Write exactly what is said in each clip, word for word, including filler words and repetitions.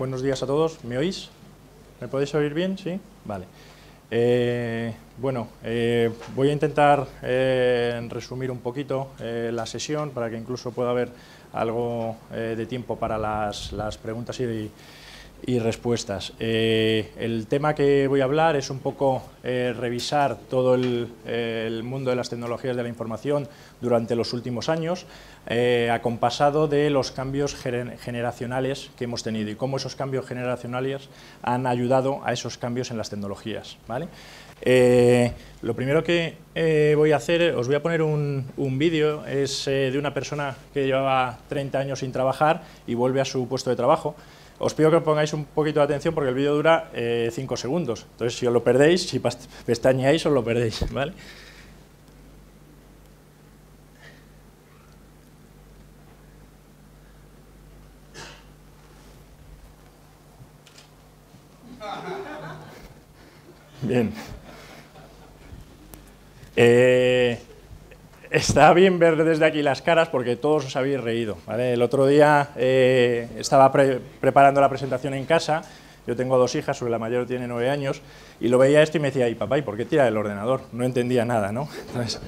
Buenos días a todos. ¿Me oís? ¿Me podéis oír bien? ¿Sí? Vale. Eh, bueno, eh, voy a intentar eh, resumir un poquito eh, la sesión para que incluso pueda haber algo eh, de tiempo para las, las preguntas y, de, y respuestas. Eh, el tema que voy a hablar es un poco eh, revisar todo el, el mundo de las tecnologías de la información durante los últimos años, eh, acompasado de los cambios generacionales que hemos tenido y cómo esos cambios generacionales han ayudado a esos cambios en las tecnologías, ¿vale? Eh, lo primero que eh, voy a hacer, os voy a poner un, un vídeo, es eh, de una persona que llevaba treinta años sin trabajar y vuelve a su puesto de trabajo. Os pido que pongáis un poquito de atención porque el vídeo dura cinco segundos, entonces si os lo perdéis, si pestañeáis os lo perdéis, ¿vale? Bien. Eh, está bien ver desde aquí las caras porque todos os habéis reído, ¿vale? El otro día eh, estaba pre preparando la presentación en casa. Yo tengo dos hijas, sobre la mayor tiene nueve años, y lo veía esto y me decía, y papá, ¿y por qué tira el ordenador? No entendía nada, ¿no? Entonces,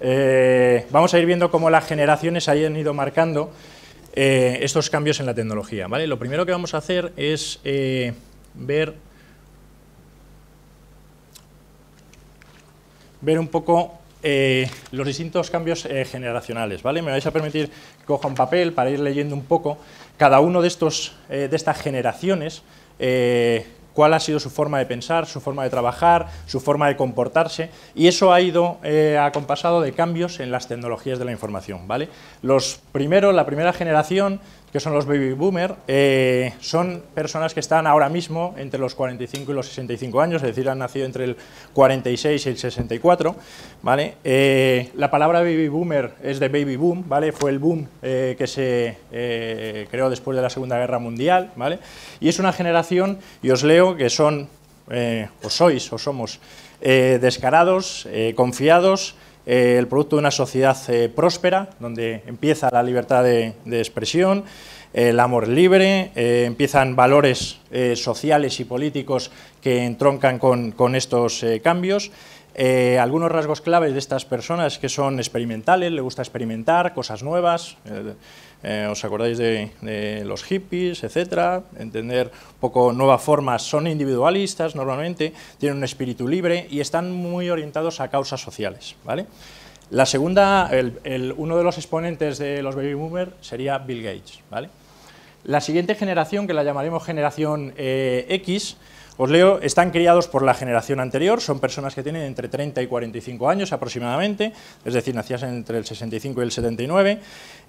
eh, vamos a ir viendo cómo las generaciones hayan ido marcando eh, estos cambios en la tecnología, ¿vale? Lo primero que vamos a hacer es eh, ver... ver un poco eh, los distintos cambios eh, generacionales, ¿vale? Me vais a permitir que coja un papel para ir leyendo un poco cada uno de, estos, eh, de estas generaciones, eh, cuál ha sido su forma de pensar, su forma de trabajar, su forma de comportarse, y eso ha ido eh, acompasado de cambios en las tecnologías de la información, ¿vale? Los primeros, la primera generación, que son los baby boomer, eh, son personas que están ahora mismo entre los cuarenta y cinco y los sesenta y cinco años, es decir, han nacido entre el cuarenta y seis y el sesenta y cuatro, ¿vale? Eh, la palabra baby boomer es de baby boom, ¿vale? Fue el boom eh, que se eh, creó después de la Segunda Guerra Mundial, ¿vale? Y es una generación, y os leo, que son, eh, o sois, o somos, eh, descarados, eh, confiados, Eh, el producto de una sociedad eh, próspera, donde empieza la libertad de, de expresión, eh, el amor libre, eh, empiezan valores eh, sociales y políticos que entroncan con, con estos eh, cambios. Eh, algunos rasgos claves de estas personas que son experimentales, les gusta experimentar cosas nuevas, eh, eh, os acordáis de, de los hippies, etcétera, entender un poco nuevas formas, son individualistas normalmente, tienen un espíritu libre y están muy orientados a causas sociales, ¿vale? La segunda, el, el, uno de los exponentes de los baby boomers sería Bill Gates, ¿vale? La siguiente generación, que la llamaremos generación eh, X, os leo, están criados por la generación anterior, son personas que tienen entre treinta y cuarenta y cinco años aproximadamente, es decir, nacían entre el sesenta y cinco y el setenta y nueve,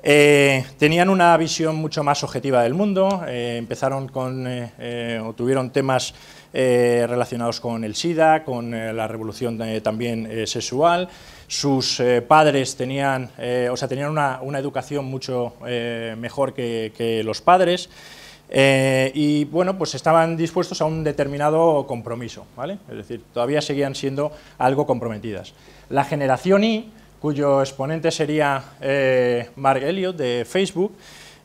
eh, tenían una visión mucho más objetiva del mundo, eh, empezaron con, eh, eh, o tuvieron temas eh, relacionados con el SIDA, con eh, la revolución eh, también eh, sexual. Sus eh, padres tenían, eh, o sea, tenían una, una educación mucho eh, mejor que, que los padres. Eh, y bueno, pues estaban dispuestos a un determinado compromiso, ¿vale? Es decir, todavía seguían siendo algo comprometidas. La generación Y, cuyo exponente sería eh, Mark Elliot de Facebook,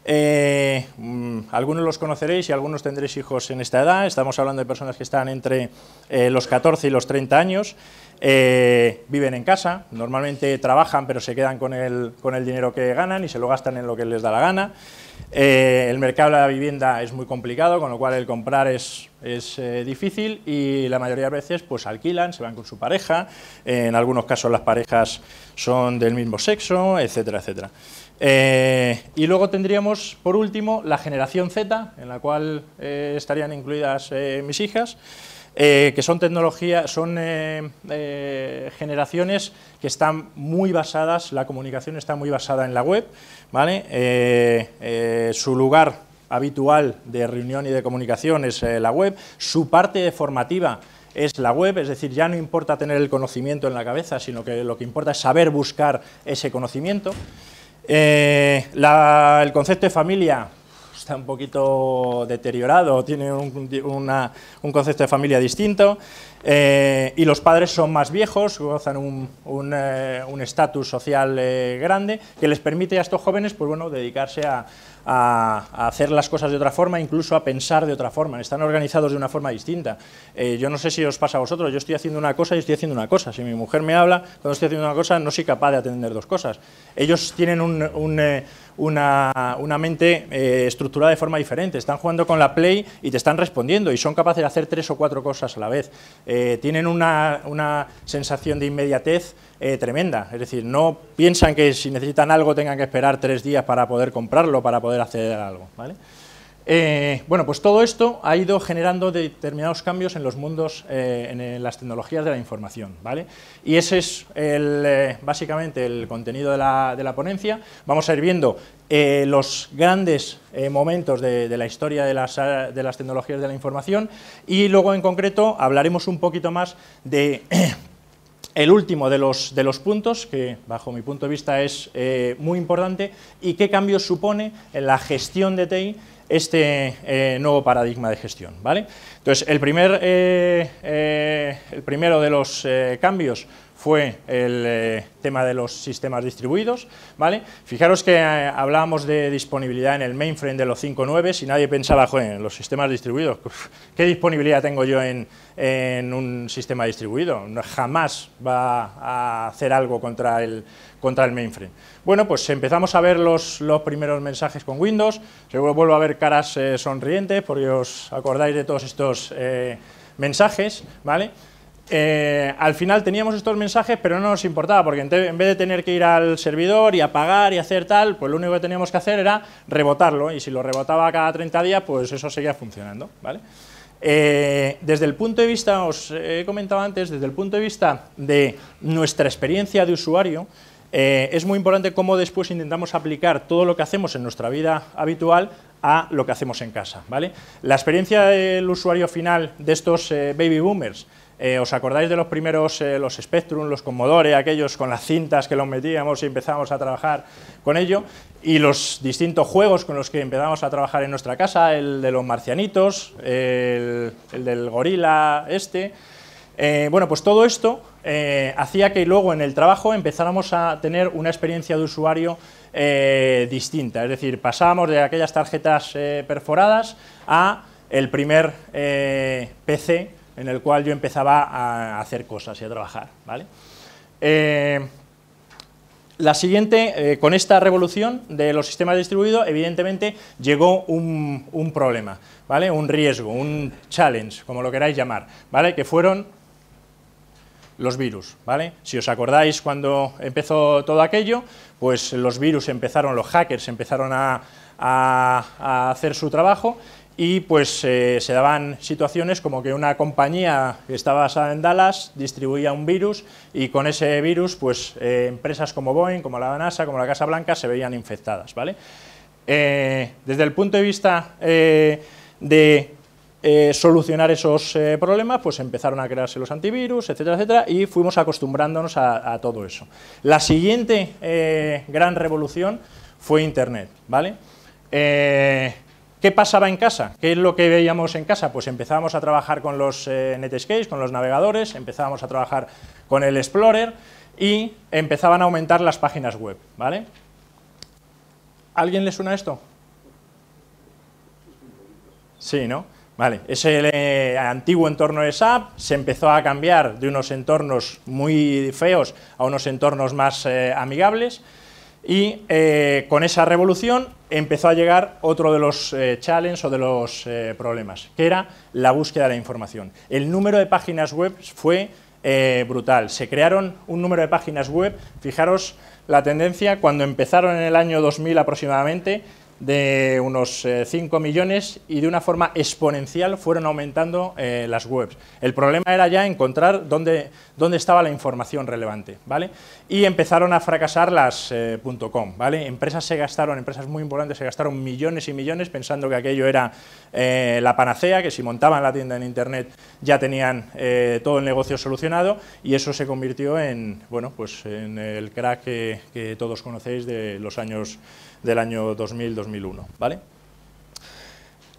eh, mmm, algunos los conoceréis y algunos tendréis hijos en esta edad, estamos hablando de personas que están entre eh, los catorce y los treinta años, eh, viven en casa, normalmente trabajan pero se quedan con el, con el dinero que ganan y se lo gastan en lo que les da la gana. Eh, el mercado de la vivienda es muy complicado, con lo cual el comprar es, es eh, difícil y la mayoría de veces pues alquilan, se van con su pareja, eh, en algunos casos las parejas son del mismo sexo, etcétera, etcétera. Eh, y luego tendríamos, por último, la generación Z, en la cual eh, estarían incluidas eh, mis hijas, eh, que son tecnología, son eh, eh, generaciones que están muy basadas, la comunicación está muy basada en la web, ¿vale? Eh, eh, su lugar habitual de reunión y de comunicación es eh, la web, su parte formativa es la web, es decir, ya no importa tener el conocimiento en la cabeza, sino que lo que importa es saber buscar ese conocimiento. Eh, la, el concepto de familia está un poquito deteriorado, tiene un, una, un concepto de familia distinto. Eh, y los padres son más viejos, gozan un estatus un, eh, un social eh, grande que les permite a estos jóvenes, pues bueno, dedicarse a, a, a hacer las cosas de otra forma, incluso a pensar de otra forma, están organizados de una forma distinta. Eh, yo no sé si os pasa a vosotros, yo estoy haciendo una cosa y estoy haciendo una cosa, si mi mujer me habla, cuando estoy haciendo una cosa no soy capaz de atender dos cosas. Ellos tienen un... un eh, Una, una mente eh, estructurada de forma diferente, están jugando con la Play y te están respondiendo y son capaces de hacer tres o cuatro cosas a la vez, eh, tienen una, una sensación de inmediatez eh, tremenda, es decir, no piensan que si necesitan algo tengan que esperar tres días para poder comprarlo, para poder acceder a algo, ¿vale? Eh, bueno, pues todo esto ha ido generando determinados cambios en los mundos, eh, en, en las tecnologías de la información, ¿vale? Y ese es el, eh, básicamente el contenido de la, de la ponencia. Vamos a ir viendo eh, los grandes eh, momentos de, de la historia de las, de las tecnologías de la información y luego en concreto hablaremos un poquito más de... El último de los, de los puntos, que bajo mi punto de vista es eh, muy importante, y qué cambios supone en la gestión de T I este eh, nuevo paradigma de gestión, ¿vale? Entonces, el, primer, eh, eh, el primero de los eh, cambios fue el eh, tema de los sistemas distribuidos, ¿vale? Fijaros que eh, hablábamos de disponibilidad en el mainframe de los cinco nueve, si nadie pensaba, joder, en los sistemas distribuidos, ¿qué disponibilidad tengo yo en, en un sistema distribuido? Jamás va a hacer algo contra el, contra el mainframe. Bueno, pues empezamos a ver los, los primeros mensajes con Windows, seguro vuelvo a ver caras eh, sonrientes, porque os acordáis de todos estos eh, mensajes, ¿vale? Eh, al final teníamos estos mensajes, pero no nos importaba, porque en, en vez de tener que ir al servidor y apagar y hacer tal, pues lo único que teníamos que hacer era rebotarlo, y si lo rebotaba cada treinta días, pues eso seguía funcionando, ¿vale? Eh, desde el punto de vista, os he comentado antes, desde el punto de vista de nuestra experiencia de usuario, eh, es muy importante cómo después intentamos aplicar todo lo que hacemos en nuestra vida habitual a lo que hacemos en casa, ¿vale? La experiencia del usuario final de estos eh, baby boomers, Eh, ¿os acordáis de los primeros, eh, los Spectrum, los Commodore, aquellos con las cintas que los metíamos y empezábamos a trabajar con ello? Y los distintos juegos con los que empezamos a trabajar en nuestra casa, el de los marcianitos, el, el del gorila este... Eh, bueno, pues todo esto eh, hacía que luego en el trabajo empezáramos a tener una experiencia de usuario eh, distinta, es decir, pasábamos de aquellas tarjetas eh, perforadas a el primer eh, P C en el cual yo empezaba a hacer cosas y a trabajar, ¿vale? Eh, la siguiente, eh, con esta revolución de los sistemas distribuidos, evidentemente llegó un, un problema, ¿vale? Un riesgo, un challenge, como lo queráis llamar, ¿vale? Que fueron los virus, ¿vale? Si os acordáis cuando empezó todo aquello, pues los virus empezaron, los hackers empezaron a, a, a hacer su trabajo, y pues eh, se daban situaciones como que una compañía que estaba basada en Dallas distribuía un virus y con ese virus pues eh, empresas como Boeing, como la NASA, como la Casa Blanca se veían infectadas, ¿vale? Eh, desde el punto de vista eh, de eh, solucionar esos eh, problemas, pues empezaron a crearse los antivirus, etcétera, etcétera, y fuimos acostumbrándonos a, a todo eso. La siguiente eh, gran revolución fue Internet, ¿vale? Eh, ¿Qué pasaba en casa? ¿Qué es lo que veíamos en casa? Pues empezábamos a trabajar con los eh, Netscape, con los navegadores, empezábamos a trabajar con el Explorer y empezaban a aumentar las páginas web, ¿vale? ¿Alguien le suena esto? Sí, ¿no? Vale, ese eh, antiguo entorno de S A P se empezó a cambiar de unos entornos muy feos a unos entornos más eh, amigables. Y eh, con esa revolución empezó a llegar otro de los eh, challenges o de los eh, problemas, que era la búsqueda de la información. El número de páginas web fue eh, brutal, se crearon un número de páginas web, fijaros la tendencia, cuando empezaron en el año dos mil aproximadamente, de unos eh, cinco millones y de una forma exponencial fueron aumentando eh, las webs. El problema era ya encontrar dónde, dónde estaba la información relevante, ¿vale? Y empezaron a fracasar las eh, .com, ¿vale? Empresas se gastaron, empresas muy importantes se gastaron millones y millones pensando que aquello era eh, la panacea, que si montaban la tienda en internet ya tenían eh, todo el negocio solucionado y eso se convirtió en, bueno, pues en el crack que, que todos conocéis de los años del año dos mil dos mil uno, ¿vale?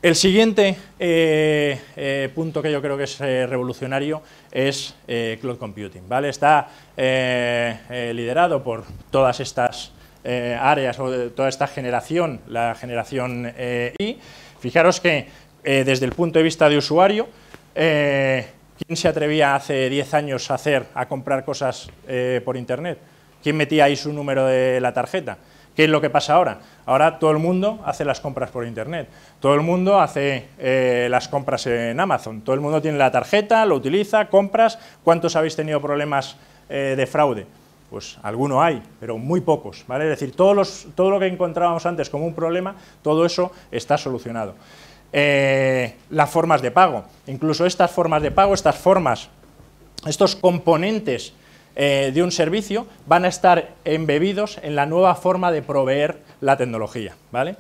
El siguiente eh, eh, punto que yo creo que es eh, revolucionario es eh, Cloud Computing, ¿vale? Está eh, eh, liderado por todas estas eh, áreas o de toda esta generación, la generación eh, I. Fijaros que eh, desde el punto de vista de usuario, eh, ¿quién se atrevía hace diez años a hacer, a comprar cosas eh, por Internet? ¿Quién metía ahí su número de la tarjeta? ¿Qué es lo que pasa ahora? Ahora todo el mundo hace las compras por Internet, todo el mundo hace eh, las compras en Amazon, todo el mundo tiene la tarjeta, lo utiliza, compras. ¿Cuántos habéis tenido problemas eh, de fraude? Pues alguno hay, pero muy pocos, ¿vale? Es decir, todos los, todo lo que encontrábamos antes como un problema, todo eso está solucionado. Eh, las formas de pago, incluso estas formas de pago, estas formas, estos componentes Eh, de un servicio van a estar embebidos en la nueva forma de proveer la tecnología, ¿vale?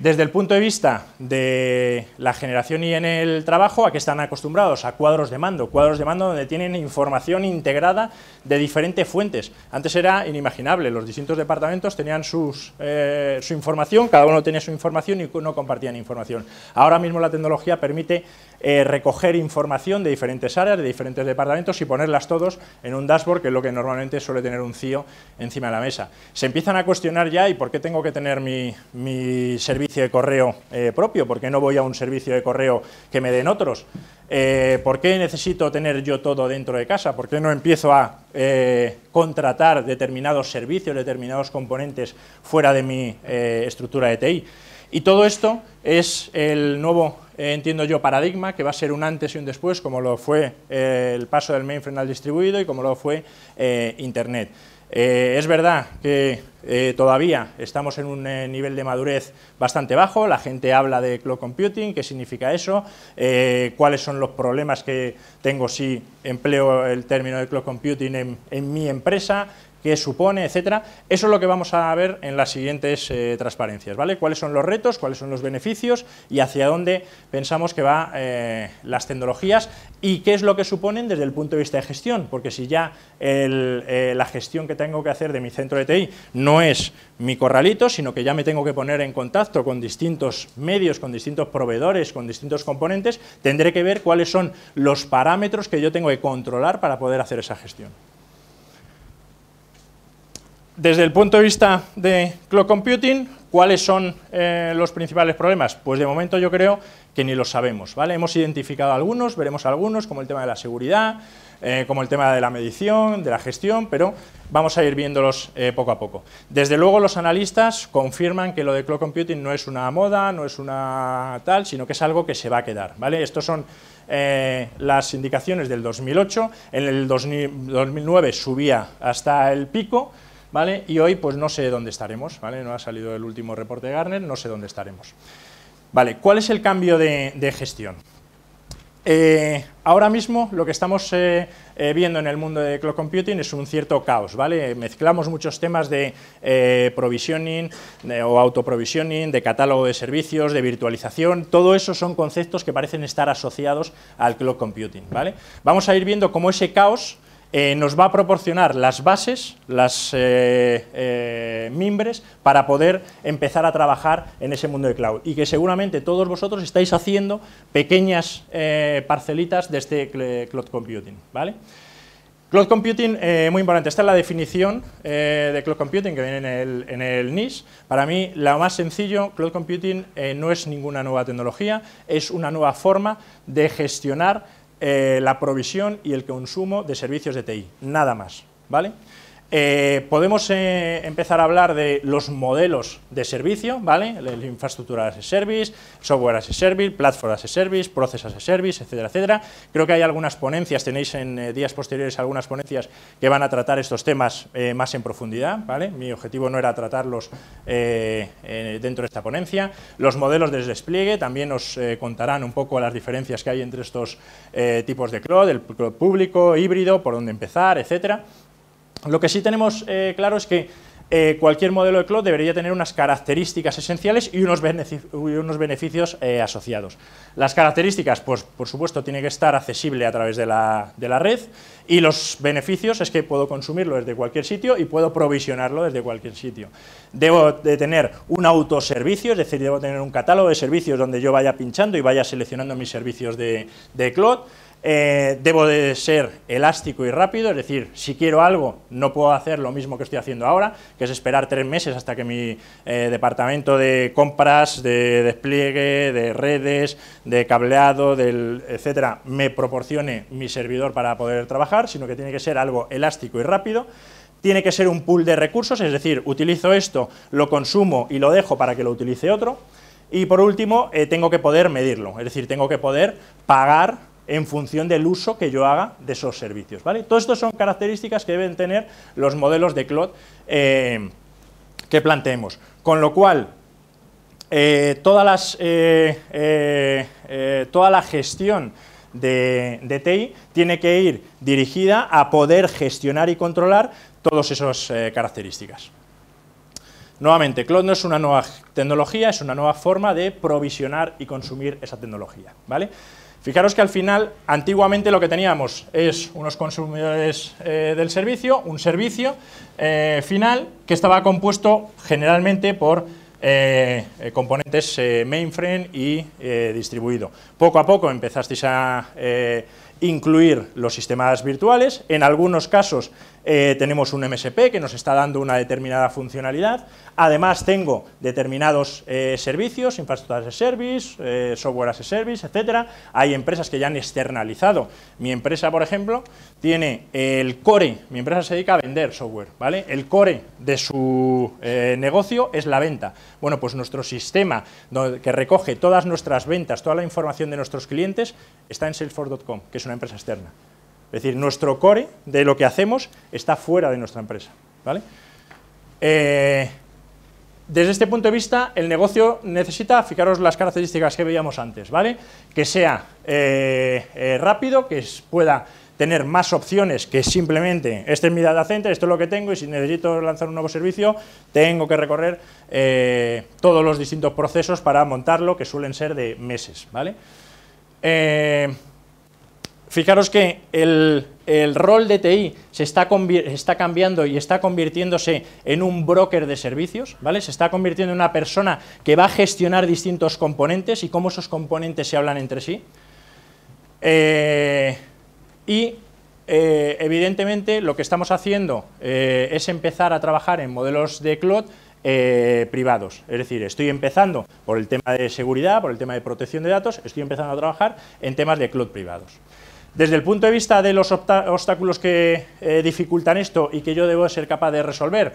Desde el punto de vista de la generación y en el trabajo, ¿a qué están acostumbrados? A cuadros de mando, cuadros de mando donde tienen información integrada de diferentes fuentes. Antes era inimaginable, los distintos departamentos tenían sus, eh, su información, cada uno tenía su información y no compartían información. Ahora mismo la tecnología permite eh, recoger información de diferentes áreas, de diferentes departamentos y ponerlas todos en un dashboard, que es lo que normalmente suele tener un C I O encima de la mesa. Se empiezan a cuestionar ya, ¿y por qué tengo que tener mi, mi servicio de correo eh, propio? ¿Por qué no voy a un servicio de correo que me den otros? Eh, ¿Por qué necesito tener yo todo dentro de casa? ¿Por qué no empiezo a eh, contratar determinados servicios, determinados componentes fuera de mi eh, estructura de T I? Y todo esto es el nuevo, eh, entiendo yo, paradigma que va a ser un antes y un después, como lo fue eh, el paso del mainframe al distribuido y como lo fue eh, Internet. Eh, es verdad que eh, todavía estamos en un eh, nivel de madurez bastante bajo, la gente habla de cloud computing, ¿qué significa eso? Eh, ¿Cuáles son los problemas que tengo si empleo el término de cloud computing en, en mi empresa? ¿Qué supone? Etcétera. Eso es lo que vamos a ver en las siguientes eh, transparencias, ¿vale? ¿Cuáles son los retos? ¿Cuáles son los beneficios? Y hacia dónde pensamos que van eh, las tecnologías. ¿Y qué es lo que suponen desde el punto de vista de gestión? Porque si ya el, eh, la gestión que tengo que hacer de mi centro de T I no es mi corralito, sino que ya me tengo que poner en contacto con distintos medios, con distintos proveedores, con distintos componentes, tendré que ver cuáles son los parámetros que yo tengo que controlar para poder hacer esa gestión. Desde el punto de vista de cloud computing, ¿cuáles son eh, los principales problemas? Pues de momento yo creo que ni los sabemos, ¿vale? Hemos identificado algunos, veremos algunos, como el tema de la seguridad, eh, como el tema de la medición, de la gestión, pero vamos a ir viéndolos eh, poco a poco. Desde luego los analistas confirman que lo de cloud computing no es una moda, no es una tal, sino que es algo que se va a quedar, ¿vale? Estos son eh, las indicaciones del dos mil ocho, en el dos mil nueve subía hasta el pico, ¿vale? Y hoy pues no sé dónde estaremos, ¿vale? No ha salido el último reporte de Gartner, no sé dónde estaremos. Vale, ¿cuál es el cambio de, de gestión? Eh, ahora mismo lo que estamos eh, eh, viendo en el mundo de cloud computing es un cierto caos, ¿vale? Mezclamos muchos temas de eh, provisioning de, o autoprovisioning, de catálogo de servicios, de virtualización, todo eso son conceptos que parecen estar asociados al cloud computing, ¿vale? Vamos a ir viendo cómo ese caos Eh, nos va a proporcionar las bases, las eh, eh, mimbres, para poder empezar a trabajar en ese mundo de cloud. Y que seguramente todos vosotros estáis haciendo pequeñas eh, parcelitas de este cloud computing, ¿vale? Cloud computing, eh, muy importante, esta es la definición eh, de cloud computing que viene en el, en el N I S. Para mí, lo más sencillo, cloud computing eh, no es ninguna nueva tecnología, es una nueva forma de gestionar Eh, la provisión y el consumo de servicios de T I, nada más, ¿vale? Eh, podemos eh, empezar a hablar de los modelos de servicio, ¿vale? La infraestructura as a service, software as a service, platform as a service, process as a service, etcétera, etcétera. Creo que hay algunas ponencias, tenéis en eh, días posteriores algunas ponencias que van a tratar estos temas eh, más en profundidad, ¿vale? Mi objetivo no era tratarlos eh, eh, dentro de esta ponencia. Los modelos de despliegue también os eh, contarán un poco las diferencias que hay entre estos eh, tipos de cloud, el cloud público, híbrido, por dónde empezar, etcétera. Lo que sí tenemos eh, claro es que eh, cualquier modelo de cloud debería tener unas características esenciales y unos, benefic y unos beneficios eh, asociados. Las características, pues por supuesto, tiene que estar accesible a través de la, de la red, y los beneficios es que puedo consumirlo desde cualquier sitio y puedo provisionarlo desde cualquier sitio. Debo de tener un autoservicio, es decir, debo tener un catálogo de servicios donde yo vaya pinchando y vaya seleccionando mis servicios de, de cloud. Eh, debo de ser elástico y rápido, es decir, si quiero algo no puedo hacer lo mismo que estoy haciendo ahora, que es esperar tres meses hasta que mi eh, departamento de compras, de despliegue, de redes, de cableado, del, etcétera, me proporcione mi servidor para poder trabajar, sino que tiene que ser algo elástico y rápido. Tiene que ser un pool de recursos, es decir, utilizo esto, lo consumo y lo dejo para que lo utilice otro. Y por último, eh, tengo que poder medirlo, es decir, tengo que poder pagar en función del uso que yo haga de esos servicios, ¿vale? Todo esto son características que deben tener los modelos de cloud eh, que planteemos. Con lo cual, eh, todas las, eh, eh, eh, toda la gestión de, de T I tiene que ir dirigida a poder gestionar y controlar todas esas eh, características. Nuevamente, cloud no es una nueva tecnología, es una nueva forma de provisionar y consumir esa tecnología, ¿vale? Fijaros que al final, antiguamente lo que teníamos es unos consumidores eh, del servicio, un servicio eh, final que estaba compuesto generalmente por eh, componentes eh, mainframe y eh, distribuido. Poco a poco empezasteis a eh, incluir los sistemas virtuales, en algunos casos eh, tenemos un M S P que nos está dando una determinada funcionalidad, además tengo determinados eh, servicios, infraestructura as a service, eh, software as a service, etcétera. Hay empresas que ya han externalizado. Mi empresa, por ejemplo, tiene el core, mi empresa se dedica a vender software, ¿vale? El core de su eh, negocio es la venta. Bueno, pues nuestro sistema que recoge todas nuestras ventas, toda la información de nuestros clientes, está en Salesforce punto com, que es una empresa externa. Es decir, nuestro core de lo que hacemos está fuera de nuestra empresa, ¿vale? Eh, desde este punto de vista, el negocio necesita, fijaros las características que veíamos antes, ¿vale? Que sea eh, eh, rápido, que pueda tener más opciones que simplemente, este es mi data center, esto es lo que tengo, y si necesito lanzar un nuevo servicio, tengo que recorrer eh, todos los distintos procesos para montarlo, que suelen ser de meses, ¿vale? Eh, Fijaros que el, el rol de T I se está, está cambiando y está convirtiéndose en un broker de servicios, ¿vale? Se está convirtiendo en una persona que va a gestionar distintos componentes y cómo esos componentes se hablan entre sí. Eh, y eh, evidentemente lo que estamos haciendo eh, es empezar a trabajar en modelos de cloud Eh, privados, es decir, estoy empezando por el tema de seguridad, por el tema de protección de datos, estoy empezando a trabajar en temas de cloud privados. Desde el punto de vista de los obstáculos que eh, dificultan esto y que yo debo ser capaz de resolver,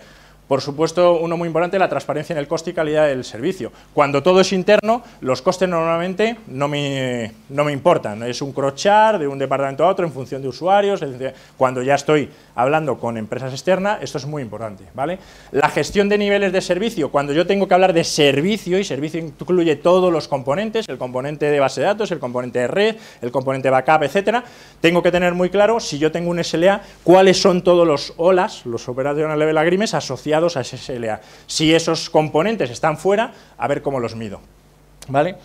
por supuesto, uno muy importante, la transparencia en el coste y calidad del servicio. Cuando todo es interno, los costes normalmente no me, no me importan, es un crochar de un departamento a otro en función de usuarios, etcétera. Cuando ya estoy hablando con empresas externas, esto es muy importante, ¿vale? La gestión de niveles de servicio, cuando yo tengo que hablar de servicio, y servicio incluye todos los componentes, el componente de base de datos, el componente de red, el componente backup, etcétera, tengo que tener muy claro, si yo tengo un S L A, cuáles son todos los O L As, los Operational Level Agreements, asociados a ese S L A. Si esos componentes están fuera, a ver cómo los mido, ¿vale?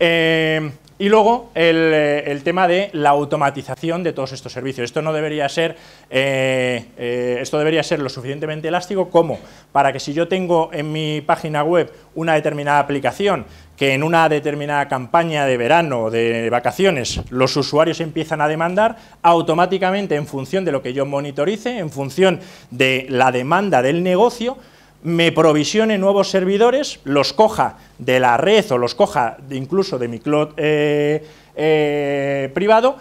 Eh, y luego el, el tema de la automatización de todos estos servicios. Esto no debería ser, eh, eh, esto debería ser lo suficientemente elástico como para que si yo tengo en mi página web una determinada aplicación que en una determinada campaña de verano o de vacaciones los usuarios empiezan a demandar, automáticamente en función de lo que yo monitorice, en función de la demanda del negocio, me provisione nuevos servidores, los coja de la red o los coja de incluso de mi cloud eh, eh, privado,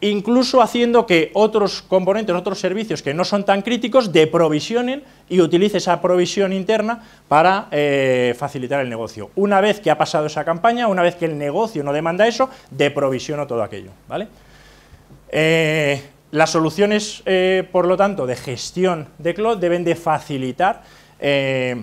incluso haciendo que otros componentes, otros servicios que no son tan críticos, deprovisionen y utilice esa provisión interna para eh, facilitar el negocio. Una vez que ha pasado esa campaña, una vez que el negocio no demanda eso, deprovisiono todo aquello, ¿vale? Eh, las soluciones, eh, por lo tanto, de gestión de cloud deben de facilitar Eh,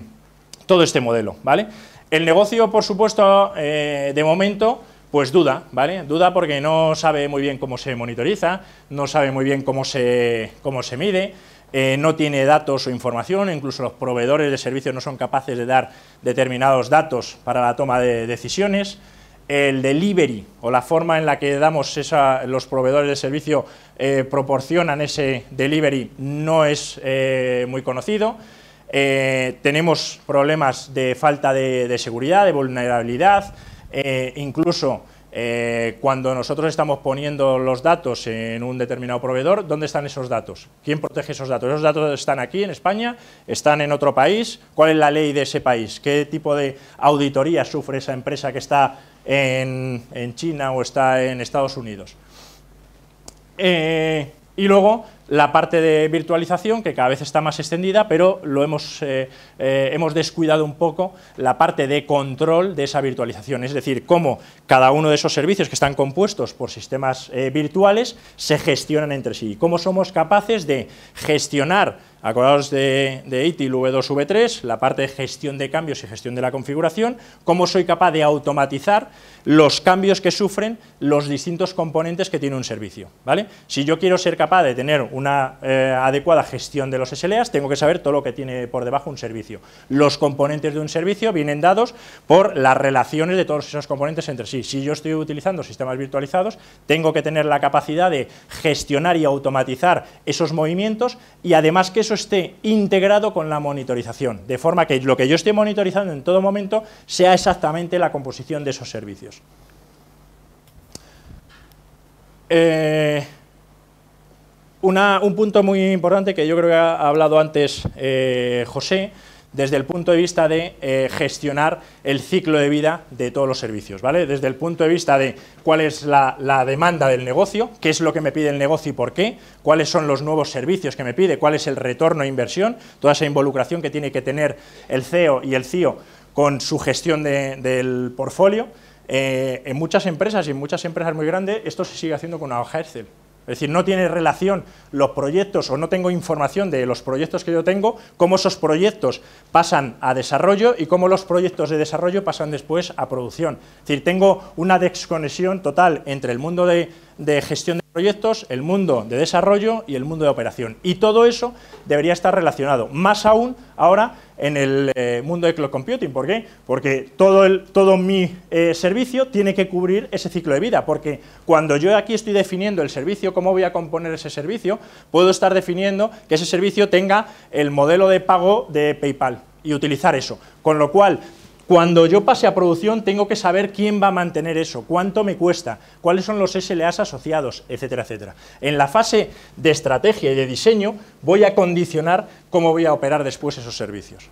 todo este modelo, ¿vale? El negocio, por supuesto, eh, de momento, pues duda, ¿vale? Duda porque no sabe muy bien cómo se monitoriza, no sabe muy bien cómo se, cómo se mide. eh, no tiene datos o información, incluso los proveedores de servicios no son capaces de dar determinados datos para la toma de decisiones. El delivery o la forma en la que damos esa, los proveedores de servicio eh, proporcionan ese delivery no es eh, muy conocido. Eh, tenemos problemas de falta de, de seguridad, de vulnerabilidad, eh, incluso eh, cuando nosotros estamos poniendo los datos en un determinado proveedor, ¿dónde están esos datos? ¿Quién protege esos datos? ¿Esos datos están aquí en España? ¿Están en otro país? ¿Cuál es la ley de ese país? ¿Qué tipo de auditoría sufre esa empresa que está En, en China o está en Estados Unidos? Eh, y luego la parte de virtualización, que cada vez está más extendida, pero lo hemos, eh, eh, hemos descuidado un poco la parte de control de esa virtualización, es decir, cómo cada uno de esos servicios que están compuestos por sistemas eh, virtuales se gestionan entre sí, cómo somos capaces de gestionar, acordados de, de I T I L V dos V tres, la parte de gestión de cambios y gestión de la configuración, cómo soy capaz de automatizar los cambios que sufren los distintos componentes que tiene un servicio, ¿vale? Si yo quiero ser capaz de tener una eh, adecuada gestión de los S L As, tengo que saber todo lo que tiene por debajo un servicio. Los componentes de un servicio vienen dados por las relaciones de todos esos componentes entre sí. Si yo estoy utilizando sistemas virtualizados, tengo que tener la capacidad de gestionar y automatizar esos movimientos, y además que eso esté integrado con la monitorización, de forma que lo que yo esté monitorizando en todo momento sea exactamente la composición de esos servicios. Eh, una, un punto muy importante que yo creo que ha hablado antes eh, José, desde el punto de vista de eh, gestionar el ciclo de vida de todos los servicios, ¿vale? Desde el punto de vista de cuál es la, la demanda del negocio, qué es lo que me pide el negocio y por qué, cuáles son los nuevos servicios que me pide, cuál es el retorno e inversión, toda esa involucración que tiene que tener el C E O y el C I O con su gestión de, del portfolio. Eh, en muchas empresas y en muchas empresas muy grandes esto se sigue haciendo con una hoja Excel. Es decir, no tiene relación los proyectos, o no tengo información de los proyectos que yo tengo, cómo esos proyectos pasan a desarrollo y cómo los proyectos de desarrollo pasan después a producción. Es decir, tengo una desconexión total entre el mundo de, de gestión de proyectos, el mundo de desarrollo y el mundo de operación. Y todo eso debería estar relacionado, más aún ahora en el eh, mundo de Cloud Computing. ¿Por qué? Porque todo, el, todo mi eh, servicio tiene que cubrir ese ciclo de vida, porque cuando yo aquí estoy definiendo el servicio, cómo voy a componer ese servicio, puedo estar definiendo que ese servicio tenga el modelo de pago de PayPal y utilizar eso, con lo cual cuando yo pase a producción tengo que saber quién va a mantener eso, cuánto me cuesta, cuáles son los S L As asociados, etcétera, etcétera. En la fase de estrategia y de diseño voy a condicionar cómo voy a operar después esos servicios.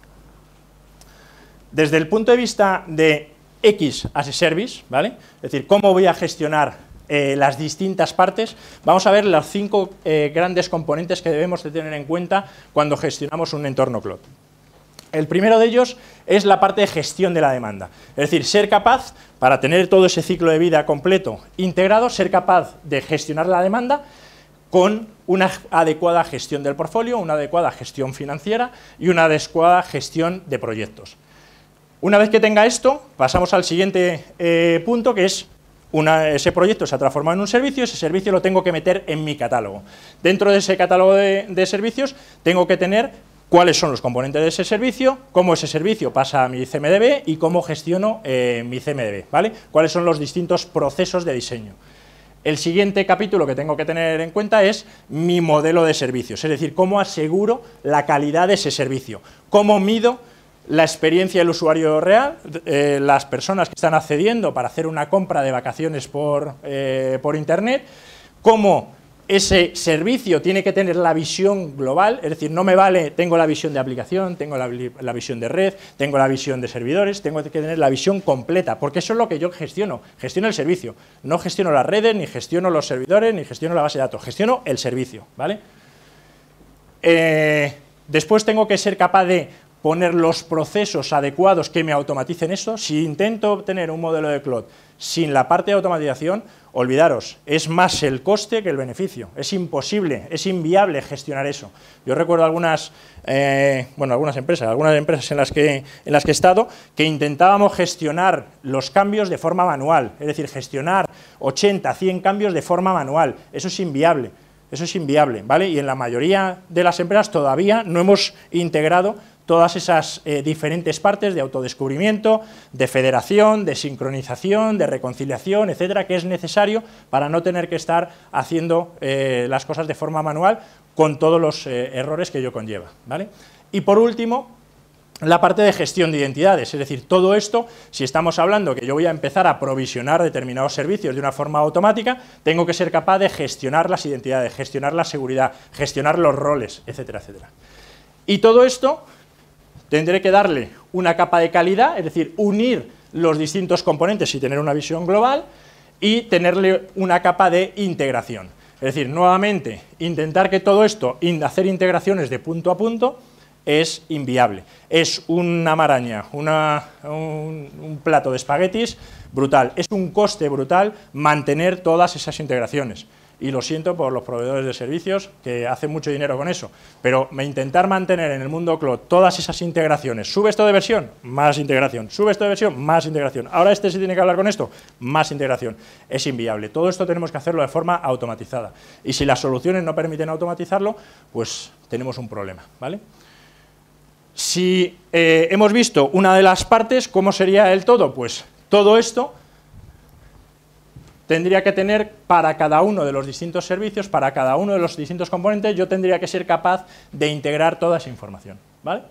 Desde el punto de vista de X as a Service, ¿vale? Es decir, cómo voy a gestionar eh, las distintas partes, vamos a ver los cinco eh, grandes componentes que debemos de tener en cuenta cuando gestionamos un entorno cloud. El primero de ellos es la parte de gestión de la demanda, es decir, ser capaz, para tener todo ese ciclo de vida completo integrado, ser capaz de gestionar la demanda con una adecuada gestión del portfolio, una adecuada gestión financiera y una adecuada gestión de proyectos. Una vez que tenga esto, pasamos al siguiente eh, punto, que es Una, ese proyecto se ha transformado en un servicio, ese servicio lo tengo que meter en mi catálogo. Dentro de ese catálogo de, de servicios tengo que tener cuáles son los componentes de ese servicio, cómo ese servicio pasa a mi C M D B y cómo gestiono eh, mi C M D B, ¿vale? Cuáles son los distintos procesos de diseño. El siguiente capítulo que tengo que tener en cuenta es mi modelo de servicios, es decir, cómo aseguro la calidad de ese servicio, cómo mido la experiencia del usuario real, eh, las personas que están accediendo para hacer una compra de vacaciones por, eh, por internet, cómo ese servicio tiene que tener la visión global, es decir, no me vale, tengo la visión de aplicación, tengo la, la visión de red, tengo la visión de servidores, tengo que tener la visión completa, porque eso es lo que yo gestiono, gestiono el servicio, no gestiono las redes, ni gestiono los servidores, ni gestiono la base de datos, gestiono el servicio, ¿vale? Eh, después tengo que ser capaz de poner los procesos adecuados que me automaticen eso. Si intento obtener un modelo de cloud sin la parte de automatización, olvidaros, es más el coste que el beneficio, es imposible, es inviable gestionar eso. Yo recuerdo algunas, eh, bueno, algunas empresas, algunas empresas en las que, en las que he estado, que intentábamos gestionar los cambios de forma manual, es decir, gestionar ochenta, cien cambios de forma manual, eso es inviable. Eso es inviable, ¿vale? Y en la mayoría de las empresas todavía no hemos integrado todas esas eh, diferentes partes de autodescubrimiento, de federación, de sincronización, de reconciliación, etcétera, que es necesario para no tener que estar haciendo eh, las cosas de forma manual con todos los eh, errores que ello conlleva, ¿vale? Y por último, la parte de gestión de identidades, es decir, todo esto, si estamos hablando que yo voy a empezar a provisionar determinados servicios de una forma automática, tengo que ser capaz de gestionar las identidades, gestionar la seguridad, gestionar los roles, etcétera, etcétera. Y todo esto tendré que darle una capa de calidad, es decir, unir los distintos componentes y tener una visión global y tenerle una capa de integración. Es decir, nuevamente, intentar que todo esto, hacer integraciones de punto a punto, es inviable, es una maraña, una, un, un plato de espaguetis brutal, es un coste brutal mantener todas esas integraciones, y lo siento por los proveedores de servicios que hacen mucho dinero con eso, pero intentar mantener en el mundo cloud todas esas integraciones, sube esto de versión, más integración, sube esto de versión, más integración, ahora este se tiene que hablar con esto, más integración, es inviable, todo esto tenemos que hacerlo de forma automatizada, y si las soluciones no permiten automatizarlo, pues tenemos un problema, ¿vale? Si eh, hemos visto una de las partes, ¿cómo sería el todo? Pues todo esto tendría que tener para cada uno de los distintos servicios, para cada uno de los distintos componentes, yo tendría que ser capaz de integrar toda esa información, ¿vale?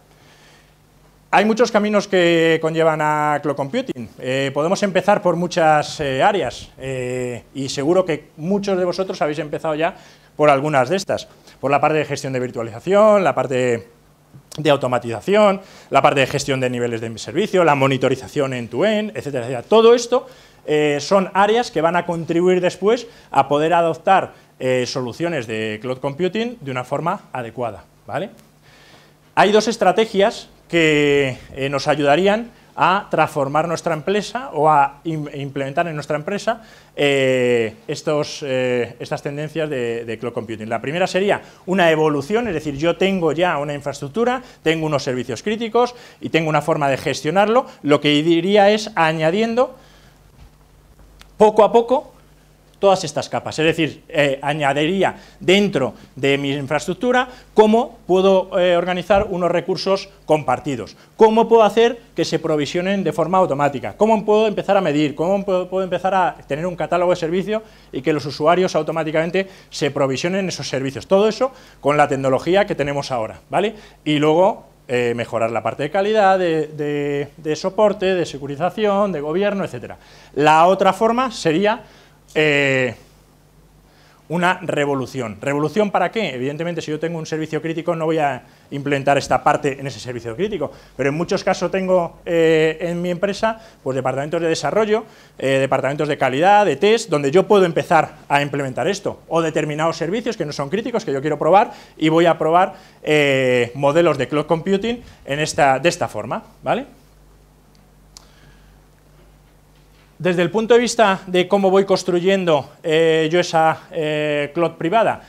Hay muchos caminos que conllevan a Cloud Computing, eh, podemos empezar por muchas eh, áreas eh, y seguro que muchos de vosotros habéis empezado ya por algunas de estas, por la parte de gestión de virtualización, la parte de de automatización, la parte de gestión de niveles de servicio, la monitorización end-to-end, etcétera, etcétera. Todo esto eh, son áreas que van a contribuir después a poder adoptar eh, soluciones de Cloud Computing de una forma adecuada, ¿vale? Hay dos estrategias que eh, nos ayudarían a transformar nuestra empresa o a im- implementar en nuestra empresa eh, estos, eh, estas tendencias de, de Cloud Computing. La primera sería una evolución, es decir, yo tengo ya una infraestructura, tengo unos servicios críticos y tengo una forma de gestionarlo, lo que diría es añadiendo poco a poco todas estas capas, es decir, eh, añadiría dentro de mi infraestructura cómo puedo eh, organizar unos recursos compartidos, cómo puedo hacer que se provisionen de forma automática, cómo puedo empezar a medir, cómo puedo, puedo empezar a tener un catálogo de servicios y que los usuarios automáticamente se provisionen esos servicios, todo eso con la tecnología que tenemos ahora, ¿vale? Y luego Eh, mejorar la parte de calidad, de, de, de soporte, de securización, de gobierno, etcétera. La otra forma sería eh, una revolución. ¿Revolución para qué? Evidentemente, si yo tengo un servicio crítico, no voy a implementar esta parte en ese servicio crítico, pero en muchos casos tengo eh, en mi empresa pues departamentos de desarrollo, eh, departamentos de calidad, de test, donde yo puedo empezar a implementar esto, o determinados servicios que no son críticos, que yo quiero probar, y voy a probar eh, modelos de Cloud Computing en esta, de esta forma, ¿vale? Desde el punto de vista de cómo voy construyendo eh, yo esa eh, cloud privada,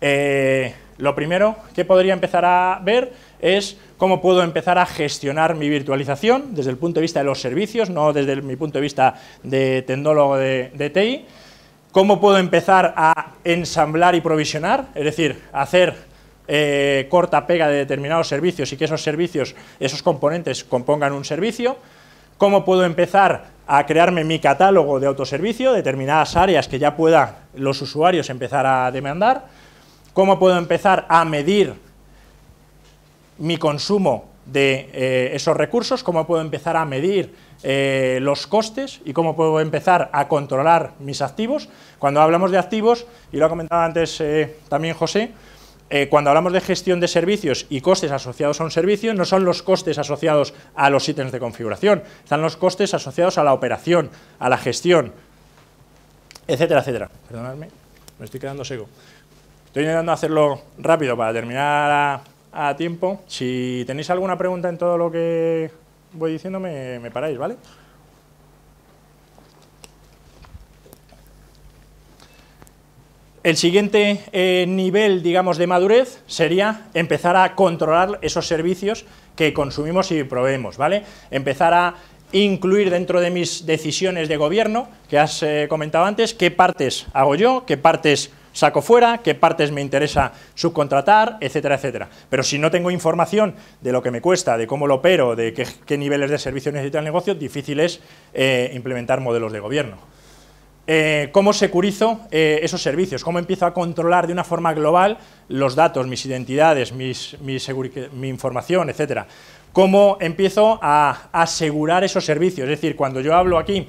eh, lo primero que podría empezar a ver es cómo puedo empezar a gestionar mi virtualización desde el punto de vista de los servicios, no desde el, mi punto de vista de tecnólogo de, de T I, cómo puedo empezar a ensamblar y provisionar, es decir, hacer eh, corta pega de determinados servicios y que esos servicios, esos componentes compongan un servicio, cómo puedo empezar a crearme mi catálogo de autoservicio, determinadas áreas que ya puedan los usuarios empezar a demandar, cómo puedo empezar a medir mi consumo de eh, esos recursos, cómo puedo empezar a medir eh, los costes y cómo puedo empezar a controlar mis activos. Cuando hablamos de activos, y lo ha comentado antes eh, también José, Eh, cuando hablamos de gestión de servicios y costes asociados a un servicio, no son los costes asociados a los ítems de configuración, están los costes asociados a la operación, a la gestión, etcétera, etcétera. Perdonadme, me estoy quedando seco. Estoy intentando hacerlo rápido para terminar a, a tiempo. Si tenéis alguna pregunta en todo lo que voy diciendo, me, me paráis, ¿vale? El siguiente eh, nivel, digamos, de madurez sería empezar a controlar esos servicios que consumimos y proveemos, ¿vale? Empezar a incluir dentro de mis decisiones de gobierno, que has eh, comentado antes, qué partes hago yo, qué partes saco fuera, qué partes me interesa subcontratar, etcétera, etcétera. Pero si no tengo información de lo que me cuesta, de cómo lo opero, de qué, qué niveles de servicio necesita el negocio, difícil es eh, implementar modelos de gobierno. Eh, ¿Cómo securizo eh, esos servicios? ¿Cómo empiezo a controlar de una forma global los datos, mis identidades, mis, mi, mi información, etcétera? ¿Cómo empiezo a asegurar esos servicios? Es decir, cuando yo hablo aquí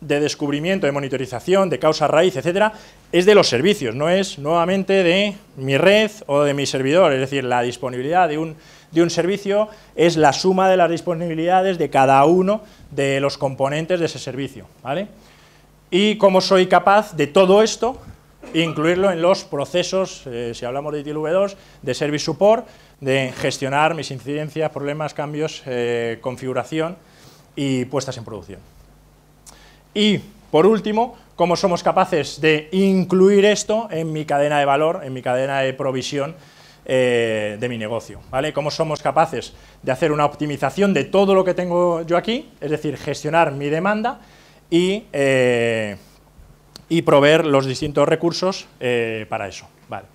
de descubrimiento, de monitorización, de causa raíz, etcétera, es de los servicios, no es nuevamente de mi red o de mi servidor. Es decir, la disponibilidad de un, de un servicio es la suma de las disponibilidades de cada uno de los componentes de ese servicio, ¿vale? Y cómo soy capaz de todo esto incluirlo en los procesos, eh, si hablamos de I T L V dos, de Service Support, de gestionar mis incidencias, problemas, cambios, eh, configuración y puestas en producción. Y, por último, cómo somos capaces de incluir esto en mi cadena de valor, en mi cadena de provisión eh, de mi negocio, ¿vale? Cómo somos capaces de hacer una optimización de todo lo que tengo yo aquí, es decir, gestionar mi demanda, Y, eh, y proveer los distintos recursos eh, para eso. Vale.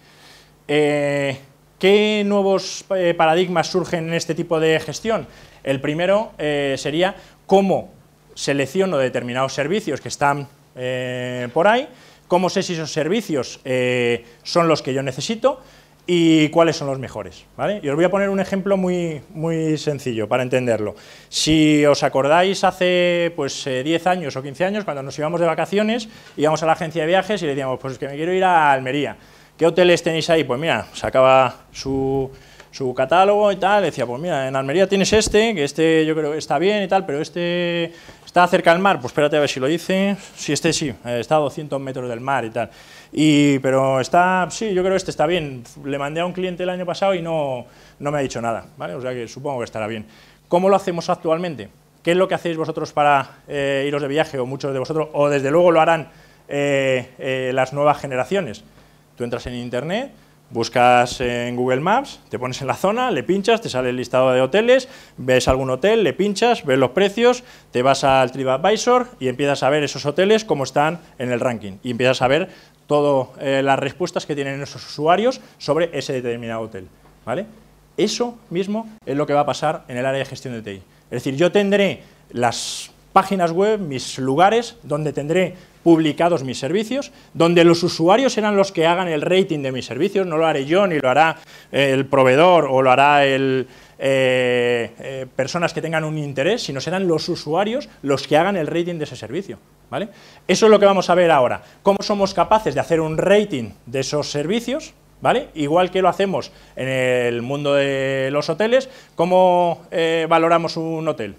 Eh, ¿Qué nuevos eh, paradigmas surgen en este tipo de gestión? El primero eh, sería cómo selecciono determinados servicios que están eh, por ahí, cómo sé si esos servicios eh, son los que yo necesito y cuáles son los mejores, ¿vale? Y os voy a poner un ejemplo muy, muy sencillo para entenderlo. Si os acordáis, hace pues eh, diez años o quince años, cuando nos íbamos de vacaciones, íbamos a la agencia de viajes y le decíamos, pues es que me quiero ir a Almería. ¿Qué hoteles tenéis ahí? Pues mira, sacaba su, su catálogo y tal, decía, pues mira, en Almería tienes este, que este yo creo que está bien y tal, pero este está cerca del mar, pues espérate a ver si lo dice, si este sí, está a doscientos metros del mar y tal. Y, pero está, sí, yo creo que este está bien, le mandé a un cliente el año pasado y no, no me ha dicho nada, ¿vale? O sea que supongo que estará bien. ¿Cómo lo hacemos actualmente? ¿Qué es lo que hacéis vosotros para eh, iros de viaje, o muchos de vosotros, o desde luego lo harán eh, eh, las nuevas generaciones? Tú entras en internet, buscas en Google Maps, te pones en la zona, le pinchas, te sale el listado de hoteles, ves algún hotel, le pinchas, ves los precios, te vas al TripAdvisor y empiezas a ver esos hoteles cómo están en el ranking, y empiezas a ver todas eh, las respuestas que tienen esos usuarios sobre ese determinado hotel, ¿vale? Eso mismo es lo que va a pasar en el área de gestión de T I. Es decir, yo tendré las páginas web, mis lugares, donde tendré publicados mis servicios, donde los usuarios serán los que hagan el rating de mis servicios, no lo haré yo, ni lo hará el proveedor o lo hará el... Eh, eh, personas que tengan un interés, sino serán los usuarios los que hagan el rating de ese servicio, ¿vale? Eso es lo que vamos a ver ahora, cómo somos capaces de hacer un rating de esos servicios, ¿vale? Igual que lo hacemos en el mundo de los hoteles, ¿cómo eh, valoramos un hotel?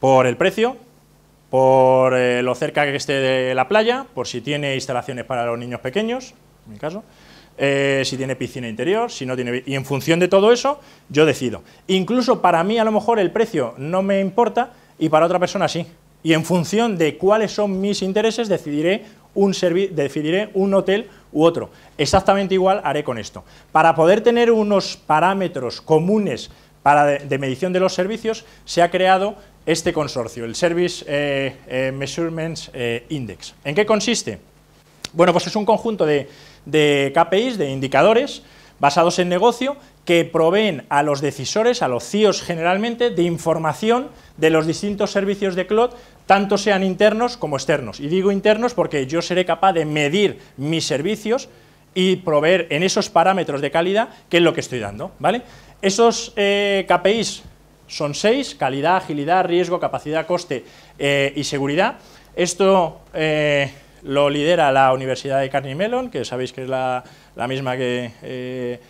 Por el precio, por eh, lo cerca que esté de la playa, por si tiene instalaciones para los niños pequeños, en mi caso, Eh, si tiene piscina interior, si no tiene... Y en función de todo eso, yo decido. Incluso para mí, a lo mejor, el precio no me importa y para otra persona sí. Y en función de cuáles son mis intereses, decidiré un, servi decidiré un hotel u otro. Exactamente igual haré con esto. Para poder tener unos parámetros comunes para de, de medición de los servicios, se ha creado este consorcio, el Service eh, eh, Measurement eh, Index. ¿En qué consiste? Bueno, pues es un conjunto de... de K P Is, de indicadores basados en negocio, que proveen a los decisores, a los C I Os generalmente, de información de los distintos servicios de cloud, tanto sean internos como externos. Y digo internos porque yo seré capaz de medir mis servicios y proveer en esos parámetros de calidad que es lo que estoy dando, ¿vale? Esos eh, K P Is son seis: calidad, agilidad, riesgo, capacidad, coste eh, y seguridad. Esto... Eh, lo lidera la Universidad de Carnegie Mellon, que sabéis que es la, la misma que eh,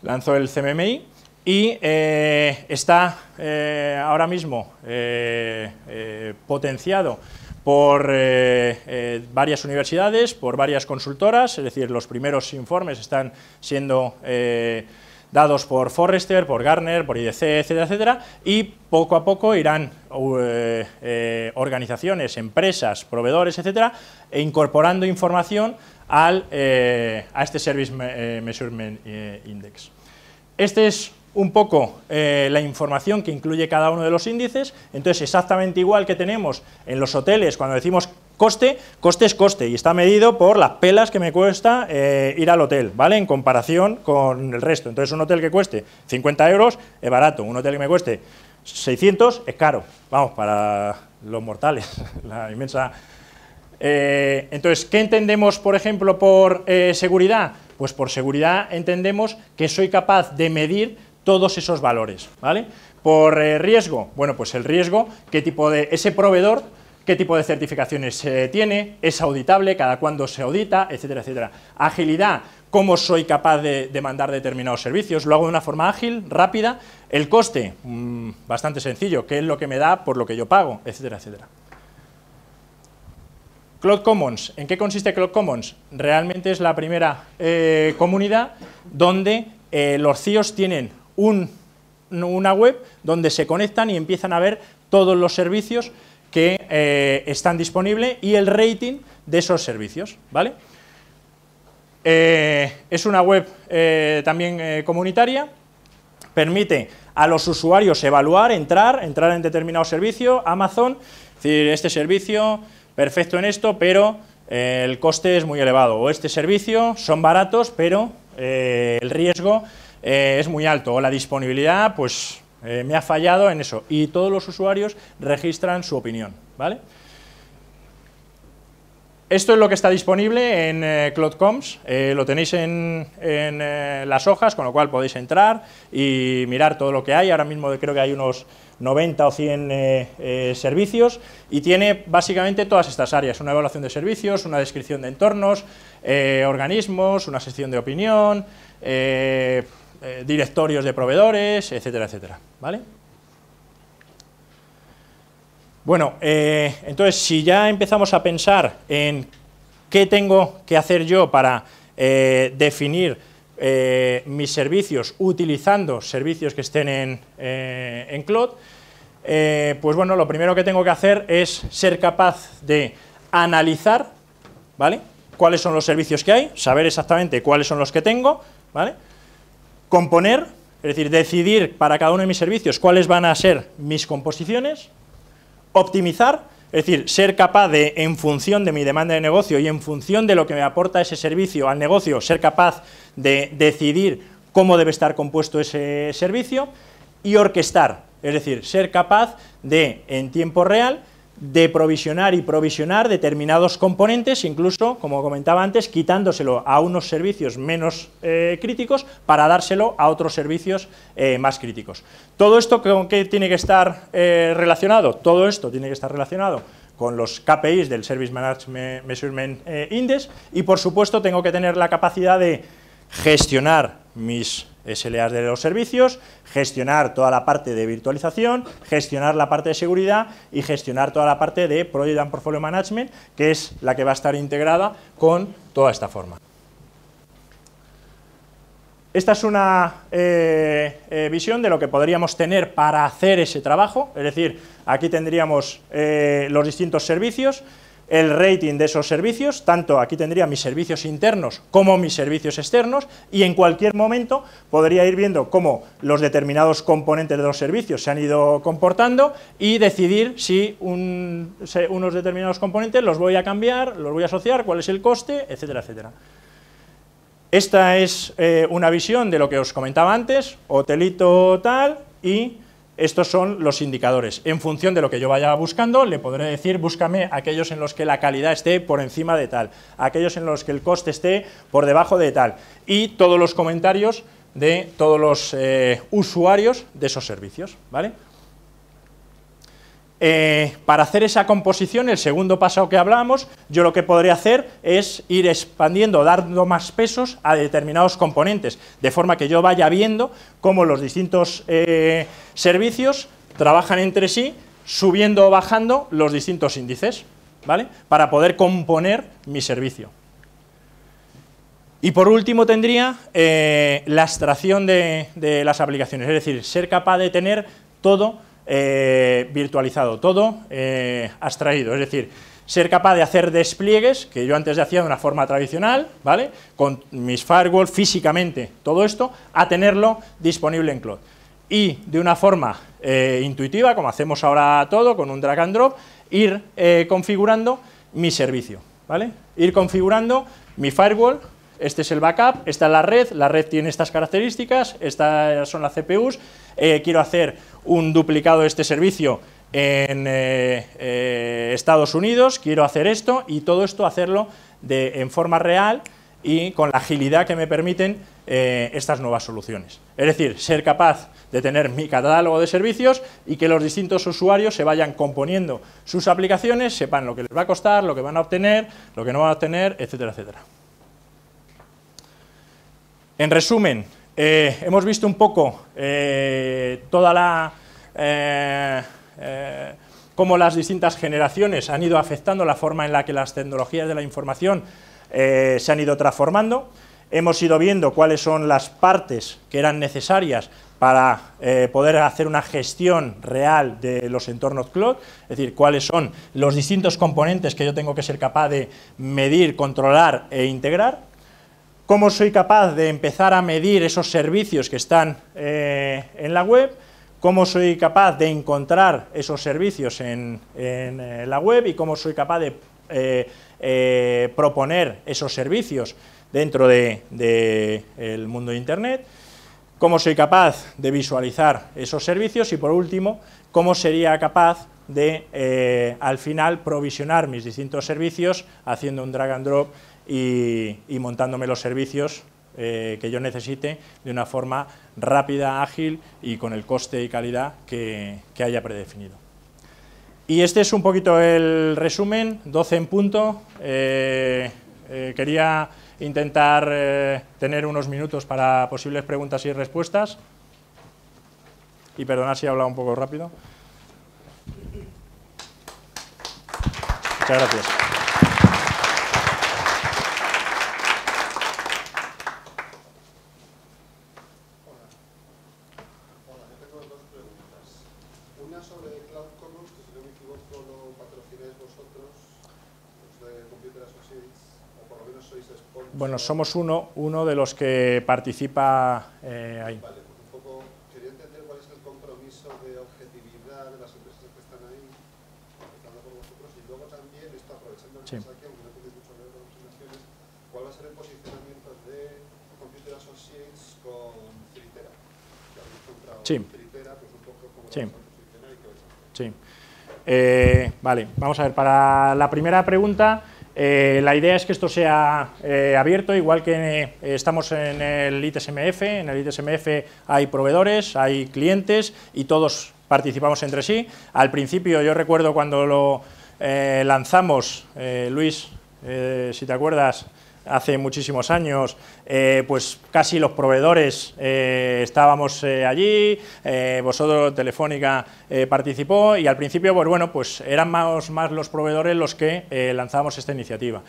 lanzó el C M M I, y eh, está eh, ahora mismo eh, eh, potenciado por eh, eh, varias universidades, por varias consultoras. Es decir, los primeros informes están siendo eh, dados por Forrester, por Gartner, por I D C, etcétera, etcétera, y poco a poco irán eh, eh, organizaciones, empresas, proveedores, etcétera, e incorporando información al, eh, a este Service Measurement Index. Este es un poco eh, la información que incluye cada uno de los índices. Entonces, exactamente igual que tenemos en los hoteles, cuando decimos Coste, coste es coste y está medido por las pelas que me cuesta eh, ir al hotel, ¿vale? En comparación con el resto. Entonces, un hotel que cueste cincuenta euros es barato, un hotel que me cueste seiscientos es caro, vamos, para los mortales, la inmensa... Eh, entonces, ¿qué entendemos, por ejemplo, por eh, seguridad? Pues por seguridad entendemos que soy capaz de medir todos esos valores, ¿vale? Por eh, riesgo, bueno, pues el riesgo, qué tipo de... ese proveedor, qué tipo de certificaciones eh, tiene, es auditable, cada cuándo se audita, etcétera, etcétera. Agilidad, cómo soy capaz de, de mandar determinados servicios, lo hago de una forma ágil, rápida. El coste, mmm, bastante sencillo, qué es lo que me da por lo que yo pago, etcétera, etcétera. Cloud Commons, ¿en qué consiste Cloud Commons? Realmente es la primera eh, comunidad donde eh, los C I Os tienen un, una web donde se conectan y empiezan a ver todos los servicios que eh, están disponibles y el rating de esos servicios, ¿vale? Eh, es una web eh, también eh, comunitaria, permite a los usuarios evaluar, entrar, entrar en determinado servicio, Amazon, es decir, este servicio, perfecto en esto, pero eh, el coste es muy elevado, o este servicio, son baratos, pero eh, el riesgo eh, es muy alto, o la disponibilidad, pues... Eh, me ha fallado en eso, y todos los usuarios registran su opinión, ¿vale? Esto es lo que está disponible en eh, Cloud Commons, eh, lo tenéis en, en eh, las hojas, con lo cual podéis entrar y mirar todo lo que hay. Ahora mismo creo que hay unos noventa o cien eh, eh, servicios y tiene básicamente todas estas áreas, una evaluación de servicios, una descripción de entornos, eh, organismos, una sección de opinión, eh, Eh, directorios de proveedores, etcétera, etcétera, ¿vale? Bueno, eh, entonces, si ya empezamos a pensar en qué tengo que hacer yo para eh, definir eh, mis servicios utilizando servicios que estén en, eh, en cloud, eh, pues bueno, lo primero que tengo que hacer es ser capaz de analizar, ¿vale? Cuáles son los servicios que hay, saber exactamente cuáles son los que tengo, ¿vale? Componer, es decir, decidir para cada uno de mis servicios cuáles van a ser mis composiciones. Optimizar, es decir, ser capaz de, en función de mi demanda de negocio y en función de lo que me aporta ese servicio al negocio, ser capaz de decidir cómo debe estar compuesto ese servicio. Y orquestar, es decir, ser capaz de, en tiempo real, de provisionar y provisionar determinados componentes, incluso, como comentaba antes, quitándoselo a unos servicios menos eh, críticos para dárselo a otros servicios eh, más críticos. ¿Todo esto con qué tiene que estar eh, relacionado? Todo esto tiene que estar relacionado con los K P Is del Service Measurement Index y, por supuesto, tengo que tener la capacidad de gestionar mis S L A de los servicios, gestionar toda la parte de virtualización, gestionar la parte de seguridad y gestionar toda la parte de Project and Portfolio Management, que es la que va a estar integrada con toda esta forma. Esta es una eh, eh, visión de lo que podríamos tener para hacer ese trabajo, es decir, aquí tendríamos eh, los distintos servicios, el rating de esos servicios, tanto aquí tendría mis servicios internos como mis servicios externos, y en cualquier momento podría ir viendo cómo los determinados componentes de los servicios se han ido comportando y decidir si un, unos determinados componentes los voy a cambiar, los voy a asociar, cuál es el coste, etcétera, etcétera. Esta es eh, una visión de lo que os comentaba antes, hotelito tal, y... estos son los indicadores. En función de lo que yo vaya buscando, le podré decir, búscame aquellos en los que la calidad esté por encima de tal, aquellos en los que el coste esté por debajo de tal, y todos los comentarios de todos los eh, usuarios de esos servicios, ¿vale? Eh, para hacer esa composición, el segundo paso que hablamos, yo lo que podré hacer es ir expandiendo, dando más pesos a determinados componentes, de forma que yo vaya viendo cómo los distintos eh, servicios trabajan entre sí, subiendo o bajando los distintos índices, ¿vale? Para poder componer mi servicio. Y por último tendría eh, la extracción de, de las aplicaciones, es decir, ser capaz de tener todo Eh, virtualizado, todo eh, abstraído, es decir, ser capaz de hacer despliegues, que yo antes hacía de una forma tradicional, ¿vale? Con mis firewalls físicamente, todo esto, a tenerlo disponible en cloud. Y de una forma eh, intuitiva, como hacemos ahora todo, con un drag and drop, ir eh, configurando mi servicio, ¿vale? Ir configurando mi firewall, este es el backup, esta es la red, la red tiene estas características, estas son las C P Us, eh, quiero hacer un duplicado de este servicio en eh, eh, Estados Unidos, quiero hacer esto y todo esto hacerlo de, en forma real y con la agilidad que me permiten eh, estas nuevas soluciones. Es decir, ser capaz de tener mi catálogo de servicios y que los distintos usuarios se vayan componiendo sus aplicaciones, sepan lo que les va a costar, lo que van a obtener, lo que no van a obtener, etcétera, etcétera. En resumen, eh, hemos visto un poco eh, toda la... Eh, eh, cómo las distintas generaciones han ido afectando la forma en la que las tecnologías de la información Eh, se han ido transformando. Hemos ido viendo cuáles son las partes que eran necesarias para eh, poder hacer una gestión real de los entornos cloud, es decir, cuáles son los distintos componentes que yo tengo que ser capaz de medir, controlar e integrar, cómo soy capaz de empezar a medir esos servicios que están eh, en la web, cómo soy capaz de encontrar esos servicios en, en eh, la web y cómo soy capaz de Eh, eh, proponer esos servicios dentro de, de el mundo de Internet, cómo soy capaz de visualizar esos servicios y, por último, cómo sería capaz de, eh, al final, provisionar mis distintos servicios haciendo un drag and drop y, y montándome los servicios eh, que yo necesite de una forma rápida, ágil y con el coste y calidad que, que haya predefinido. Y este es un poquito el resumen, doce en punto. Eh, eh, quería intentar eh, tener unos minutos para posibles preguntas y respuestas. Y perdonad si he hablado un poco rápido. Muchas gracias. Bueno, somos uno, uno de los que participa eh, ahí. Vale, pues un poco quería entender cuál es el compromiso de objetividad de las empresas que están ahí, estando con vosotros, y luego también, esto aprovechando el mensaje, sí, aunque no tenéis mucho que ver con las presentaciones, ¿cuál va a ser el posicionamiento de Computer Associates con three Tera? Que habéis comprado sí. three Tera, pues un poco como sí. three Tera y qué vais a hacer. Sí. Eh, vale, vamos a ver, para la primera pregunta. Eh, la idea es que esto sea eh, abierto, igual que eh, estamos en el I T S M F, en el I T S M F hay proveedores, hay clientes y todos participamos entre sí. Al principio yo recuerdo cuando lo eh, lanzamos, eh, Luis, eh, si te acuerdas, hace muchísimos años, eh, pues casi los proveedores eh, estábamos eh, allí, eh, vosotros, Telefónica eh, participó y al principio, pues bueno, pues eran más, más los proveedores los que eh, lanzábamos esta iniciativa.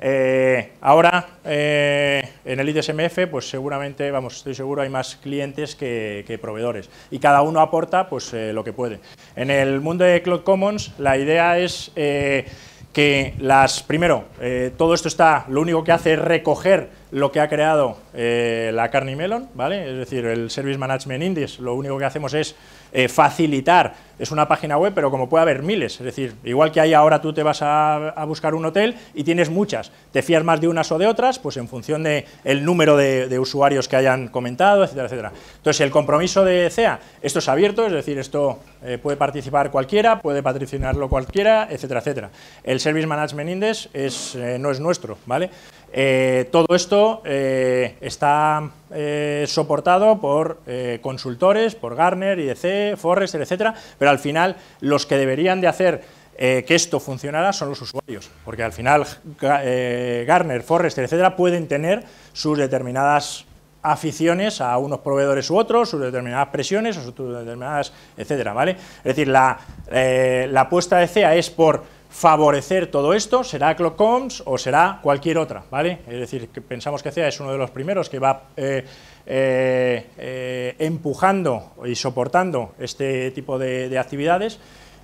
Eh, ahora, eh, en el I T S M F, pues seguramente, vamos, estoy seguro, hay más clientes que, que proveedores y cada uno aporta pues eh, lo que puede. En el mundo de Cloud Commons, la idea es... Eh, que las, primero, eh, todo esto está, lo único que hace es recoger lo que ha creado eh, la Carnegie Mellon, ¿vale? Es decir, el Service Management Index, lo único que hacemos es eh, facilitar, es una página web, pero como puede haber miles, es decir, igual que ahí ahora tú te vas a, a buscar un hotel y tienes muchas, te fías más de unas o de otras, pues en función de el número de, de usuarios que hayan comentado, etcétera, etcétera. Entonces, el compromiso de C E A, esto es abierto, es decir, esto eh, puede participar cualquiera, puede patrocinarlo cualquiera, etcétera, etcétera. El Service Management Index es, eh, no es nuestro, ¿vale? Eh, todo esto eh, está eh, soportado por eh, consultores, por Gartner, I D C, Forrester, etcétera, pero al final los que deberían de hacer eh, que esto funcionara son los usuarios, porque al final eh, Gartner, Forrester, etcétera, pueden tener sus determinadas aficiones a unos proveedores u otros, sus determinadas presiones o sus determinadas, etcétera, ¿vale? Es decir, la, eh, la apuesta de C E A es por favorecer todo esto, será Cloud Commons o será cualquier otra, ¿vale? Es decir, que pensamos que C E A es uno de los primeros que va eh, eh, eh, empujando y soportando este tipo de, de actividades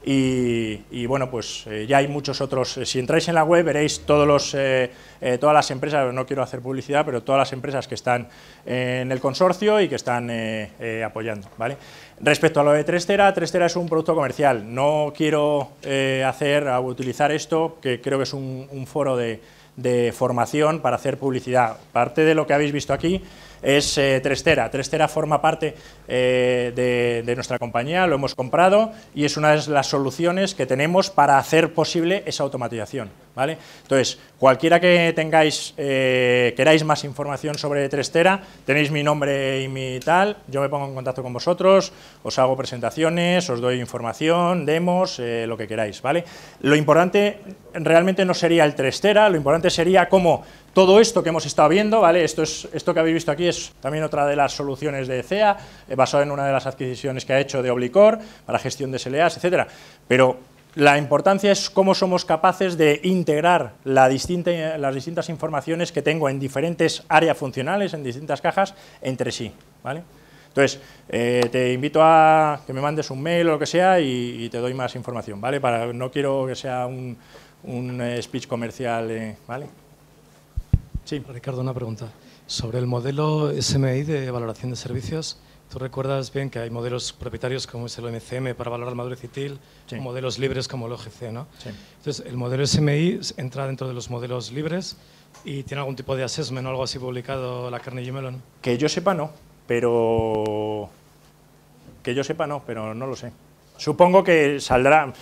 y, y bueno, pues eh, ya hay muchos otros. Si entráis en la web veréis todos los, eh, eh, todas las empresas, no quiero hacer publicidad, pero todas las empresas que están eh, en el consorcio y que están eh, eh, apoyando, ¿vale? Respecto a lo de tres tera, tres tera es un producto comercial, no quiero eh, hacer o utilizar esto, que creo que es un, un foro de, de formación para hacer publicidad. Parte de lo que habéis visto aquí es eh, tres tera. tres tera forma parte eh, de, de nuestra compañía, lo hemos comprado y es una de las soluciones que tenemos para hacer posible esa automatización, ¿vale? Entonces, cualquiera que tengáis, eh, queráis más información sobre tres tera, tenéis mi nombre y mi tal, yo me pongo en contacto con vosotros, os hago presentaciones, os doy información, demos, eh, lo que queráis, ¿vale? Lo importante realmente no sería el tres tera, lo importante sería cómo todo esto que hemos estado viendo, ¿vale? Esto es, esto que habéis visto aquí es también otra de las soluciones de C E A, eh, basada en una de las adquisiciones que ha hecho de Oblicor para gestión de S L As, etcétera. Pero la importancia es cómo somos capaces de integrar la distinta, las distintas informaciones que tengo en diferentes áreas funcionales, en distintas cajas, entre sí, ¿vale? Entonces, eh, te invito a que me mandes un mail o lo que sea y, y te doy más información, ¿vale? Para, no quiero que sea un, un eh, speech comercial, eh, ¿vale? Sí. Ricardo, una pregunta. Sobre el modelo S M I de valoración de servicios, tú recuerdas bien que hay modelos propietarios como es el O M C M para valorar madurez y T I L, sí, o modelos libres como el O G C, ¿no? Sí. Entonces, el modelo S M I entra dentro de los modelos libres y tiene algún tipo de assessment o algo así publicado la Carnegie Mellon. Que yo sepa no, pero... Que yo sepa no, pero no lo sé. Supongo que saldrá...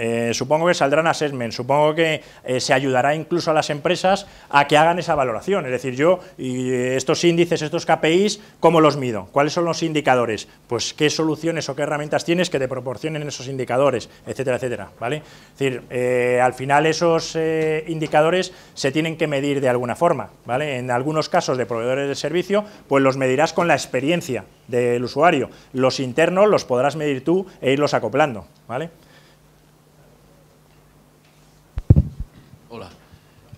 Eh, supongo que saldrán assessments, supongo que eh, se ayudará incluso a las empresas a que hagan esa valoración, es decir, yo y estos índices, estos K P Is, ¿cómo los mido? ¿Cuáles son los indicadores? Pues qué soluciones o qué herramientas tienes que te proporcionen esos indicadores, etcétera, etcétera, ¿vale? Es decir, eh, al final esos eh, indicadores se tienen que medir de alguna forma, ¿vale? En algunos casos de proveedores de servicio, pues los medirás con la experiencia del usuario, los internos los podrás medir tú e irlos acoplando, ¿vale? Hola.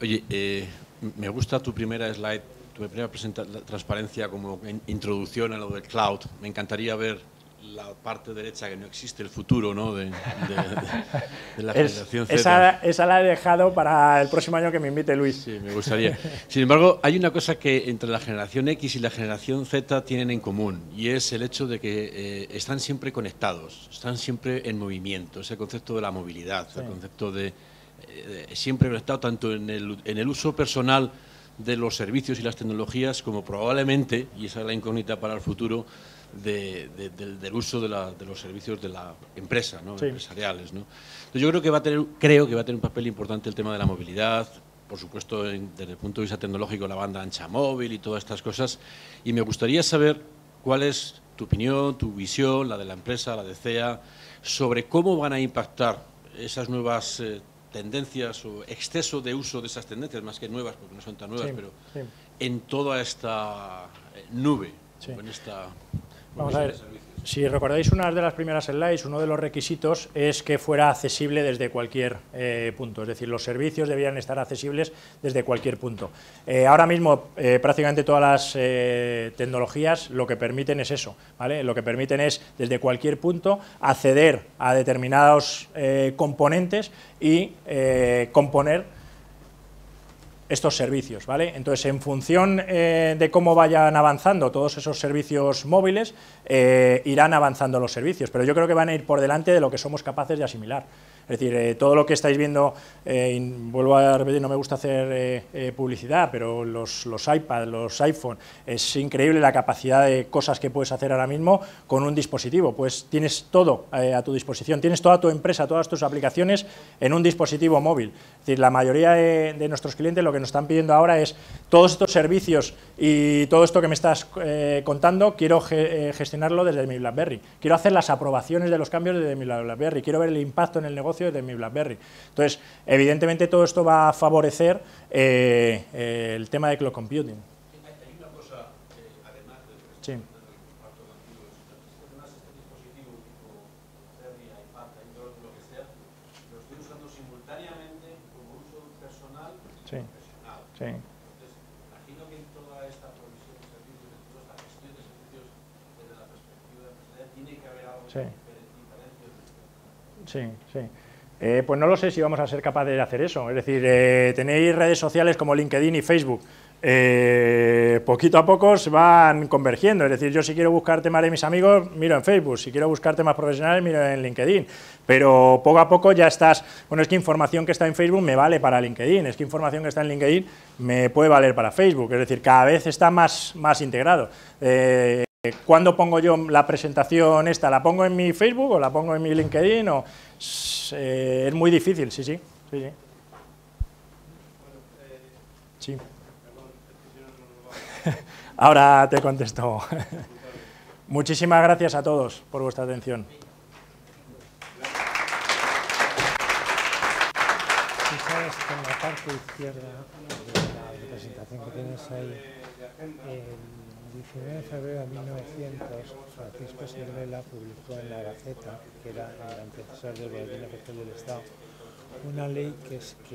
Oye, eh, me gusta tu primera slide, tu primera transparencia como introducción a lo del cloud. Me encantaría ver la parte derecha que no existe, el futuro, ¿no? de, de, de, de la es, generación Z. Esa, esa la he dejado para el próximo año que me invite Luis. Sí, me gustaría. Sin embargo, hay una cosa que entre la generación X y la generación Z tienen en común y es el hecho de que eh, están siempre conectados, están siempre en movimiento. Ese concepto de la movilidad, sí, el concepto de... siempre he estado tanto en el, en el uso personal de los servicios y las tecnologías como probablemente, y esa es la incógnita para el futuro, de, de, de, del uso de, la, de los servicios de la empresa, ¿no? Sí. Empresariales, ¿no? Entonces, yo creo que va a tener, creo que va a tener un papel importante el tema de la movilidad, por supuesto en, desde el punto de vista tecnológico la banda ancha móvil y todas estas cosas, y me gustaría saber cuál es tu opinión, tu visión, la de la empresa, la de C E A, sobre cómo van a impactar esas nuevas eh, tendencias o exceso de uso de esas tendencias, más que nuevas, porque no son tan nuevas, sí, pero sí, en toda esta nube, sí, en esta... Vamos a ver, si recordáis una de las primeras slides, uno de los requisitos es que fuera accesible desde cualquier eh, punto, es decir, los servicios debían estar accesibles desde cualquier punto. Eh, ahora mismo eh, prácticamente todas las eh, tecnologías lo que permiten es eso, ¿vale? Lo que permiten es desde cualquier punto acceder a determinados eh, componentes y eh, componer estos servicios, ¿vale? Entonces, en función eh, de cómo vayan avanzando todos esos servicios móviles, eh, irán avanzando los servicios, pero yo creo que van a ir por delante de lo que somos capaces de asimilar. Es decir, eh, todo lo que estáis viendo, eh, in, vuelvo a repetir, no me gusta hacer eh, eh, publicidad, pero los, los iPad, los iPhone, es increíble la capacidad de cosas que puedes hacer ahora mismo con un dispositivo, pues tienes todo eh, a tu disposición, tienes toda tu empresa, todas tus aplicaciones en un dispositivo móvil. Es decir, la mayoría de, de nuestros clientes lo que nos están pidiendo ahora es todos estos servicios y todo esto que me estás eh, contando, quiero ge eh, gestionarlo desde mi BlackBerry, quiero hacer las aprobaciones de los cambios desde mi BlackBerry, quiero ver el impacto en el negocio de mi BlackBerry. Entonces, evidentemente todo esto va a favorecer eh, eh, el tema de cloud computing. Hay una cosa, eh, además de lo que sí, en el comparto contigo, además este dispositivo tipo BlackBerry, iPad, Android, lo que sea, lo estoy usando simultáneamente como uso personal y sí, profesional. Sí. Entonces, imagino que toda esta provisión de servicios, toda esta gestión de servicios desde la perspectiva de la empresa, tiene que haber algo. Sí. Sí, sí. Eh, pues no lo sé si vamos a ser capaces de hacer eso. Es decir, eh, tenéis redes sociales como LinkedIn y Facebook. Eh, poquito a poco se van convergiendo. Es decir, yo si quiero buscar temas de mis amigos, miro en Facebook. Si quiero buscar temas profesionales, miro en LinkedIn. Pero poco a poco ya estás... Bueno, es que información que está en Facebook me vale para LinkedIn. Es que información que está en LinkedIn me puede valer para Facebook. Es decir, cada vez está más, más integrado. Eh, ¿Cuándo pongo yo la presentación esta? ¿La pongo en mi Facebook o la pongo en mi LinkedIn? O... Eh, es muy difícil, sí, sí. Sí, sí. Sí. Ahora te contesto. Muchísimas gracias a todos por vuestra atención. Si sabes que en la parte izquierda de la presentación que tienes ahí, el diecinueve de febrero de mil novecientos, Francisco Silvela publicó en la Gaceta, que era el antecesor del Boletín Oficial del Estado, una ley que es que